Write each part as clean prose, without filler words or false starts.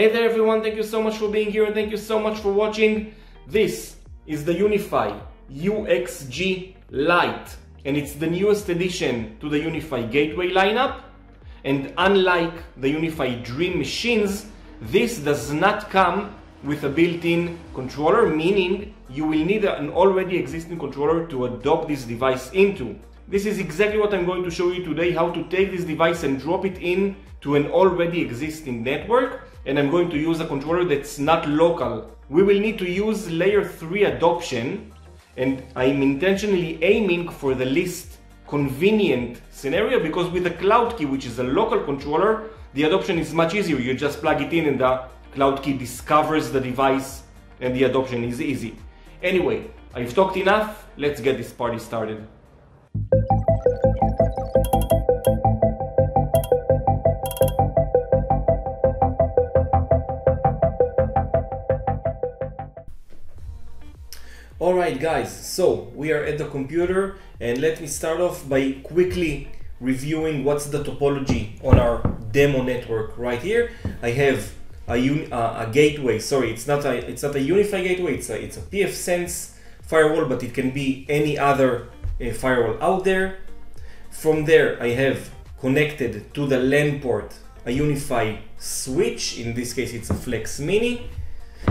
Hey there everyone, thank you so much for being here and thank you so much for watching. This is the UniFi UXG Lite and it's the newest addition to the UniFi Gateway lineup, and unlike the UniFi Dream Machines, this does not come with a built-in controller, meaning you will need an already existing controller to adopt this device into. This is exactly what I'm going to show you today, how to take this device and drop it in to an already existing network, and I'm going to use a controller that's not local. We will need to use Layer 3 adoption, and I'm intentionally aiming for the least convenient scenario because with the Cloud Key, which is a local controller, the adoption is much easier. You just plug it in and the Cloud Key discovers the device and the adoption is easy. Anyway, I've talked enough, let's get this party started. Alright guys, so we are at the computer and let me start off by quickly reviewing what's the topology on our demo network right here. I have a gateway, sorry, it's not a UniFi gateway, it's a PFSense firewall, but it can be any other firewall out there. From there I have connected to the LAN port a UniFi switch, in this case it's a Flex Mini,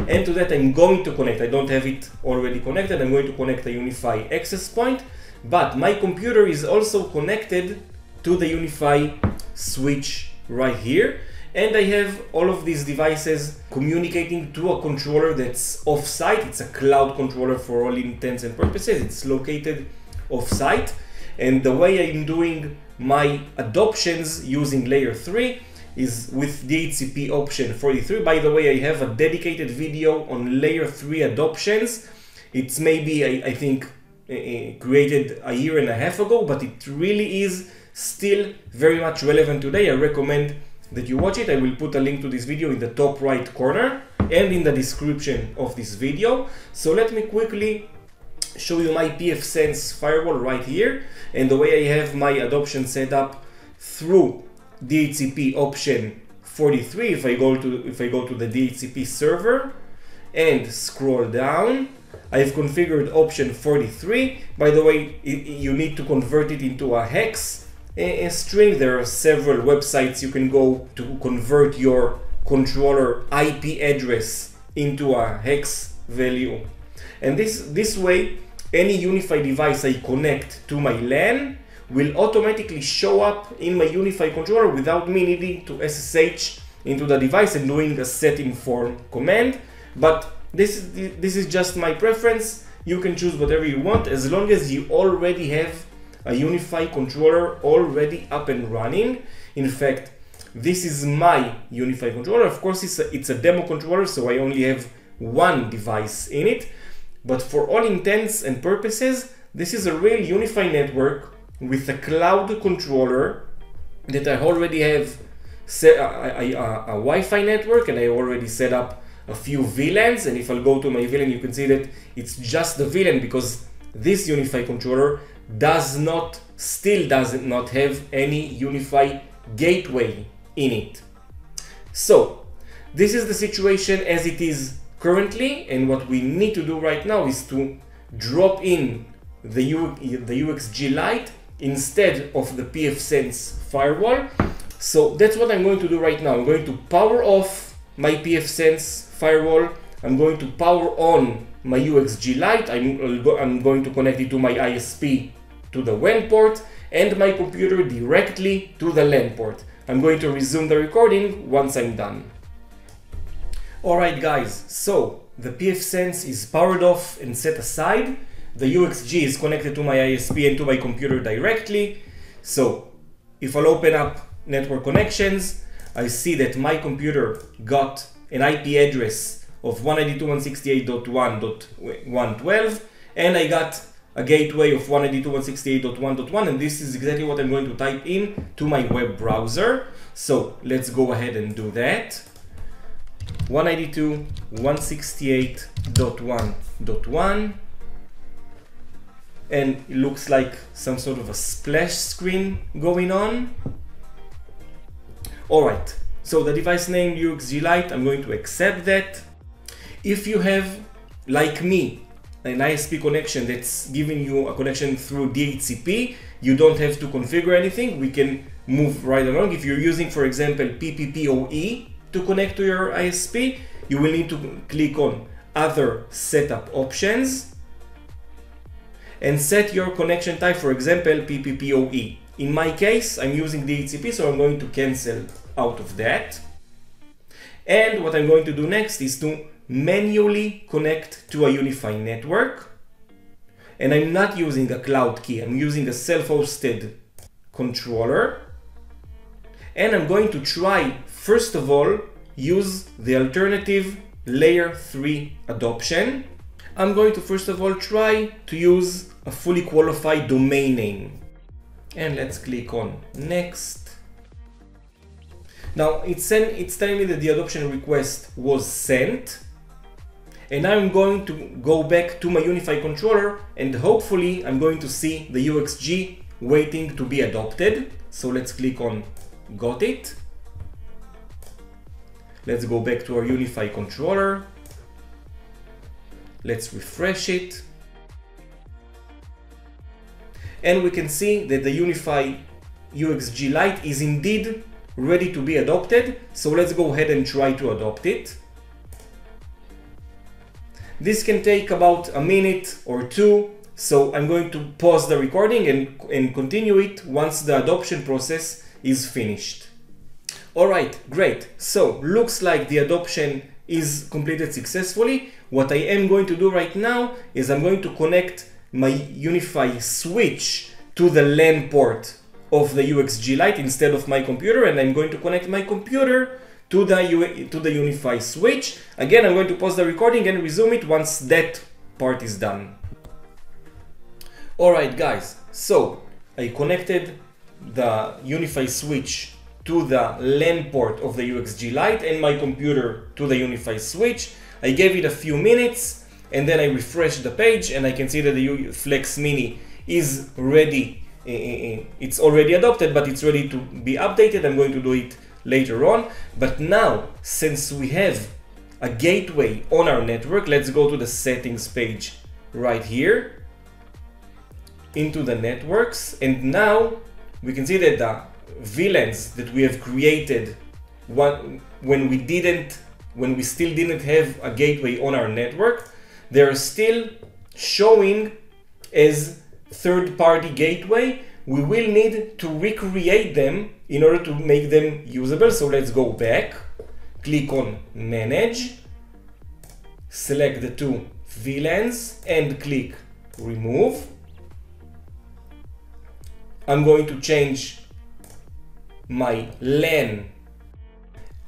and to that I'm going to connect, I don't have it already connected, I'm going to connect a UniFi access point, but my computer is also connected to the UniFi switch right here, and I have all of these devices communicating to a controller that's off-site. It's a cloud controller for all intents and purposes, it's located off-site, and the way I'm doing my adoptions using Layer 3 is with DHCP option 43. By the way, I have a dedicated video on Layer 3 adoptions. It's maybe, I think, created a year and a half ago, but it really is still very much relevant today. I recommend that you watch it. I will put a link to this video in the top right corner and in the description of this video. So let me quickly show you my PFSense firewall right here and the way I have my adoption set up through DHCP option 43. If I go to the DHCP server and scroll down, I've configured option 43. By the way, you need to convert it into a hex string. There are several websites you can go to convert your controller IP address into a hex value. And this way, any UniFi device I connect to my LAN will automatically show up in my UniFi controller without me needing to SSH into the device and doing a set-inform command. But this is just my preference. You can choose whatever you want as long as you already have a UniFi controller already up and running. In fact, this is my UniFi controller. Of course, it's a demo controller, so I only have one device in it. But for all intents and purposes, this is a real UniFi network with a cloud controller that I already have set a Wi-Fi network, and I already set up a few VLANs, and if I'll go to my VLAN, you can see that it's just the VLAN because this UniFi controller still does not have any UniFi gateway in it. So this is the situation as it is currently, and what we need to do right now is to drop in the UXG Lite instead of the PFSense firewall. So that's what I'm going to do right now. I'm going to power off my PFSense firewall. I'm going to power on my UXG Lite. I'm going to connect it to my ISP to the WAN port and my computer directly to the LAN port. I'm going to resume the recording once I'm done. Alright guys, so the PFSense is powered off and set aside. The UXG is connected to my ISP and to my computer directly. So if I'll open up network connections, I see that my computer got an IP address of 192.168.1.112, and I got a gateway of 192.168.1.1, and this is exactly what I'm going to type in to my web browser. So let's go ahead and do that. 192.168.1.1, and it looks like some sort of a splash screen going on. Alright, So the device name UXG Lite, I'm going to accept that. If you have, like me, an ISP connection that's giving you a connection through DHCP, you don't have to configure anything. We can move right along. If you're using, for example, PPPoE to connect to your ISP, you will need to click on Other Setup Options and set your connection type, for example, PPPoE. In my case, I'm using DHCP, so I'm going to cancel out of that. And what I'm going to do next is to manually connect to a UniFi network. And I'm not using a cloud key, I'm using a self-hosted controller. And I'm going to try, first of all, use the alternative Layer 3 adoption. I'm going to first of all try to use a fully qualified domain name. And let's click on Next. Now it's telling me that the adoption request was sent. And I'm going to go back to my UniFi controller, and hopefully I'm going to see the UXG waiting to be adopted. So let's click on Got It. Let's go back to our UniFi controller. Let's refresh it. And we can see that the UniFi UXG Lite is indeed ready to be adopted. So let's go ahead and try to adopt it. This can take about a minute or two, so I'm going to pause the recording and continue it once the adoption process is finished. Alright, great. So, looks like the adoption is completed successfully. What I am going to do right now is I'm going to connect my UniFi switch to the LAN port of the UXG Lite instead of my computer, and I'm going to connect my computer to the UniFi switch. Again, I'm going to pause the recording and resume it once that part is done. Alright guys, so I connected the UniFi switch to the LAN port of the UXG Lite and my computer to the UniFi switch. I gave it a few minutes and then I refreshed the page and I can see that the Flex Mini is ready. It's already adopted, but it's ready to be updated. I'm going to do it later on, but now since we have a gateway on our network, let's go to the settings page right here, into the networks, and now we can see that the VLANs that we have created when we still didn't have a gateway on our network, they are still showing as third-party gateway. We will need to recreate them in order to make them usable. So let's go back, click on Manage, select the two VLANs and click Remove. I'm going to change my LAN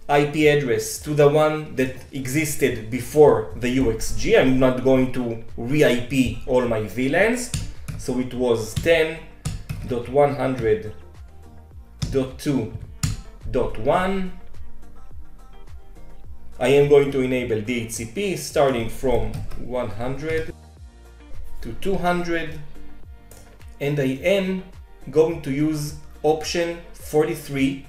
IP address to the one that existed before the UXG. I'm not going to re-IP all my VLANs. So it was 10.100.2.1. I am going to enable DHCP starting from 100 to 200, and I am going to use option 43.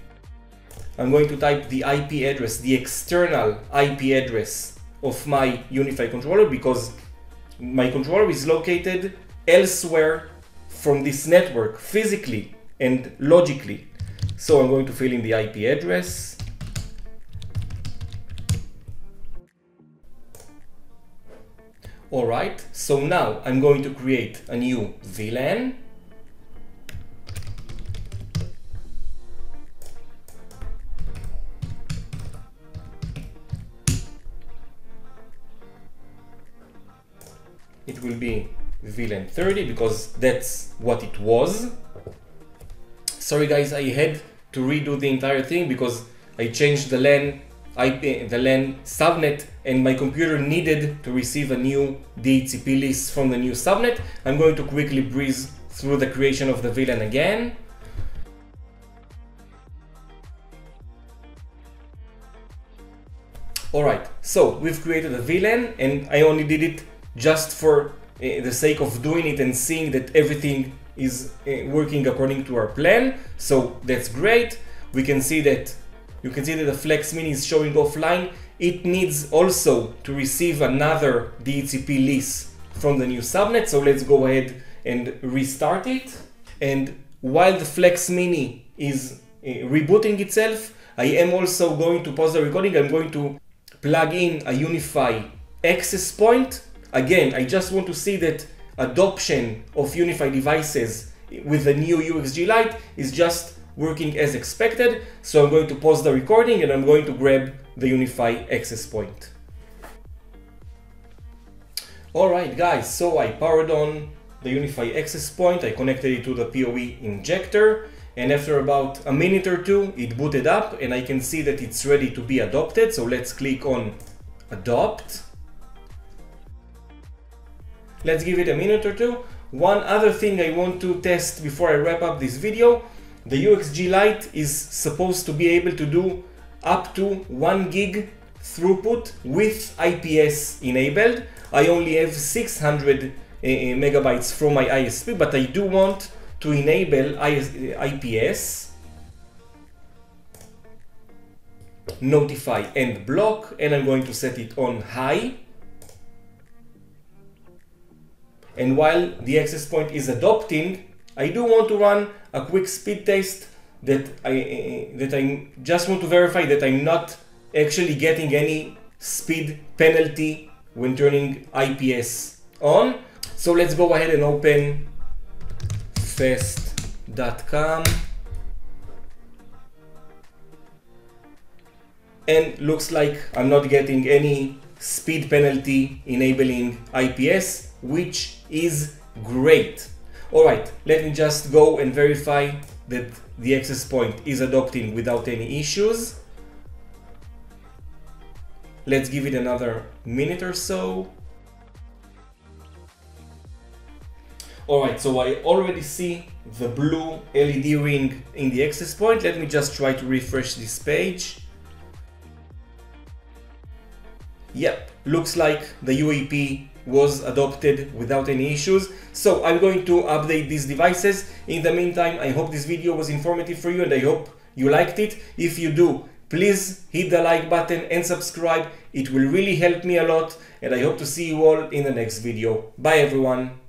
I'm going to type the IP address, the external IP address of my UniFi controller, because my controller is located elsewhere from this network physically and logically. So I'm going to fill in the IP address. All right, so now I'm going to create a new VLAN. It will be VLAN 30 because that's what it was. Sorry guys, I had to redo the entire thing because I changed the LAN IP, the LAN subnet, and my computer needed to receive a new DHCP list from the new subnet. I'm going to quickly breeze through the creation of the VLAN again. Alright, so we've created a VLAN and I only did it just for the sake of doing it and seeing that everything is working according to our plan. So that's great. We can see that You can see that the Flex Mini is showing offline. It needs also to receive another DHCP lease from the new subnet. So let's go ahead and restart it. And while the Flex Mini is rebooting itself, I am also going to pause the recording. I'm going to plug in a UniFi access point. Again, I just want to see that adoption of UniFi devices with the new UXG Lite is just working as expected. So I'm going to pause the recording and I'm going to grab the UniFi access point. Alright guys, so I powered on the UniFi access point. I connected it to the PoE injector, and after about a minute or two it booted up and I can see that it's ready to be adopted. So let's click on adopt. Let's give it a minute or two. One other thing I want to test before I wrap up this video. The UXG Lite is supposed to be able to do up to 1 gig throughput with IPS enabled. I only have 600 megabytes from my ISP, but I do want to enable IPS, notify and block, and I'm going to set it on high. And while the access point is adopting, I do want to run a quick speed test that I just want to verify that I'm not actually getting any speed penalty when turning IPS on. So let's go ahead and open fest.com, and looks like I'm not getting any speed penalty enabling IPS, which is great. All right, let me just go and verify that the access point is adopting without any issues. Let's give it another minute or so. All right, so I already see the blue LED ring in the access point. Let me just try to refresh this page. Yep, looks like the UAP was adopted without any issues. So I'm going to update these devices. In the meantime, I hope this video was informative for you and I hope you liked it. If you do, please hit the like button and subscribe. It will really help me a lot, and I hope to see you all in the next video. Bye everyone.